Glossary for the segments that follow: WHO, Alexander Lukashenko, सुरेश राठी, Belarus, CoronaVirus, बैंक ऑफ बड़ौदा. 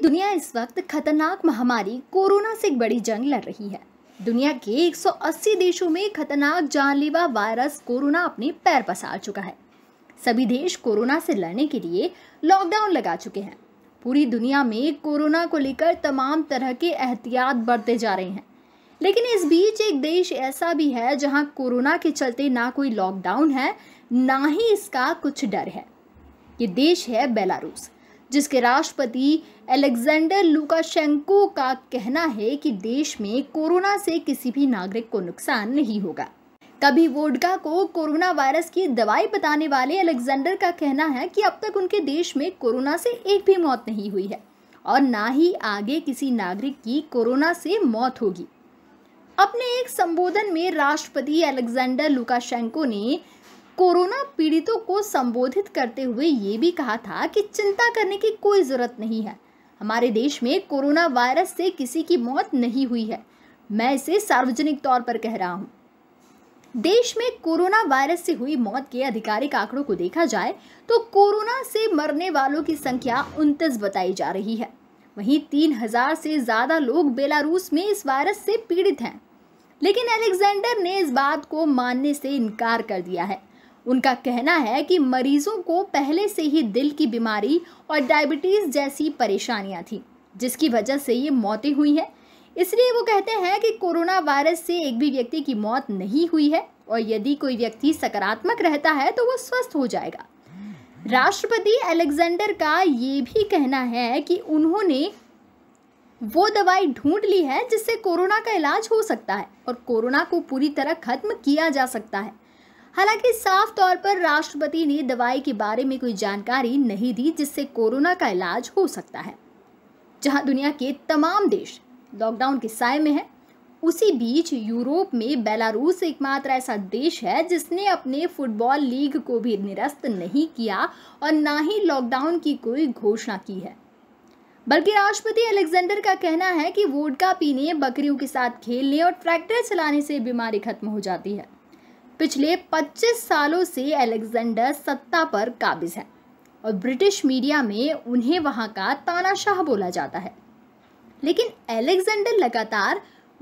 पूरी दुनिया इस वक्त खतरनाक महामारी कोरोना से एक बड़ी जंग लड़ रही है। दुनिया के 180 देशों में खतरनाक जानलेवा वायरस कोरोना अपने पैर पसार चुका है। सभी देश कोरोना से लड़ने के लिए लॉकडाउन लगा चुके हैं। पूरी दुनिया में कोरोना को लेकर तमाम तरह के एहतियात बरते जा रहे हैं, लेकिन इस बीच एक देश ऐसा भी है जहां कोरोना के चलते ना कोई लॉकडाउन है, ना ही इसका कुछ डर है। ये देश है बेलारूस, जिसके राष्ट्रपति अलेक्जेंडर लुकाशेंको का कहना है कि देश में कोरोना से किसी भी नागरिक को नुकसान नहीं होगा। कभी वोडका को कोरोना वायरस की दवाई बताने वाले अलेक्जेंडर का कहना है कि अब तक उनके देश में कोरोना से एक भी मौत नहीं हुई है और ना ही आगे किसी नागरिक की कोरोना से मौत होगी। अपने एक संबोधन में राष्ट्रपति अलेक्जेंडर लुकाशेंको ने कोरोना पीड़ितों को संबोधित करते हुए ये भी कहा था कि चिंता करने की कोई ज़रूरत नहीं है। हमारे देश में कोरोना वायरस से किसी की मौत नहीं हुई है, मैं इसे सार्वजनिक तौर पर कह रहा हूँ। देश में कोरोना वायरस से हुई मौत के आधिकारिक आंकड़ों को देखा जाए तो कोरोना से मरने वालों की संख्या 29 बताई जा रही है। वहीं 3000 से ज़्यादा लोग बेलारूस में इस वायरस से पीड़ित हैं, लेकिन अलेक्जेंडर ने इस बात को मानने से इनकार कर दिया है। उनका कहना है कि मरीजों को पहले से ही दिल की बीमारी और डायबिटीज़ जैसी परेशानियां थीं, जिसकी वजह से ये मौतें हुई हैं। इसलिए वो कहते हैं कि कोरोना वायरस से एक भी व्यक्ति की मौत नहीं हुई है और यदि कोई व्यक्ति सकारात्मक रहता है तो वो स्वस्थ हो जाएगा। राष्ट्रपति अलेक्जेंडर का ये भी कहना है कि उन्होंने वो दवाई ढूंढ ली है जिससे कोरोना का इलाज हो सकता है और कोरोना को पूरी तरह खत्म किया जा सकता है। हालांकि साफ तौर पर राष्ट्रपति ने दवाई के बारे में कोई जानकारी नहीं दी जिससे कोरोना का इलाज हो सकता है। जहां दुनिया के तमाम देश लॉकडाउन के साए में हैं, उसी बीच यूरोप में बेलारूस एकमात्र ऐसा देश है जिसने अपने फुटबॉल लीग को भी निरस्त नहीं किया और ना ही लॉकडाउन की कोई घोषणा की है, बल्कि राष्ट्रपति अलेक्जेंडर का कहना है कि वोडका पीने, बकरियों के साथ खेलने और ट्रैक्टर चलाने से बीमारी खत्म हो जाती है। पिछले 25 सालों से अलेक्जेंडर सत्ता पर काबिज है और ब्रिटिश मीडिया में उन्हें वहां का तानाशाह बोला जाता है, लेकिन अलेक्जेंडर लगातार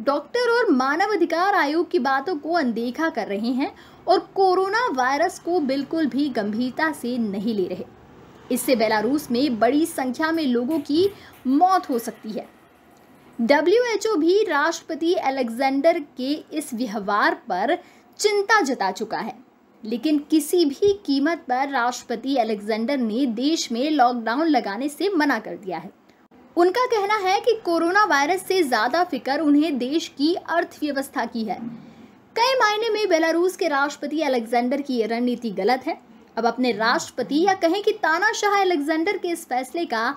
डॉक्टर और मानवाधिकार आयोग की बातों को अनदेखा कर रहे हैं और कोरोना वायरस को बिल्कुल भी गंभीरता से नहीं ले रहे। इससे बेलारूस में बड़ी संख्या में लोगों की मौत हो सकती है। WHO भी राष्ट्रपति अलेक्जेंडर के इस व्यवहार पर चिंता जता चुका है, लेकिन किसी भी कीमत पर राष्ट्रपति अलेक्जेंडर ने देश में लॉकडाउन लगाने से मना कर दिया है। उनका कहना है कि कोरोना वायरस से ज़्यादा फिक्र उन्हें देश की अर्थव्यवस्था की है। कई मायने में बेलारूस के राष्ट्रपति अलेक्जेंडर की ये रणनीति गलत है। अब अपने राष्ट्रपति या कहें कि तानाशाह अलेक्जेंडर के इस फैसले का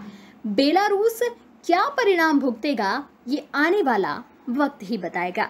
बेलारूस क्या परिणाम भुगतेगा, ये आने वाला वक्त ही बताएगा।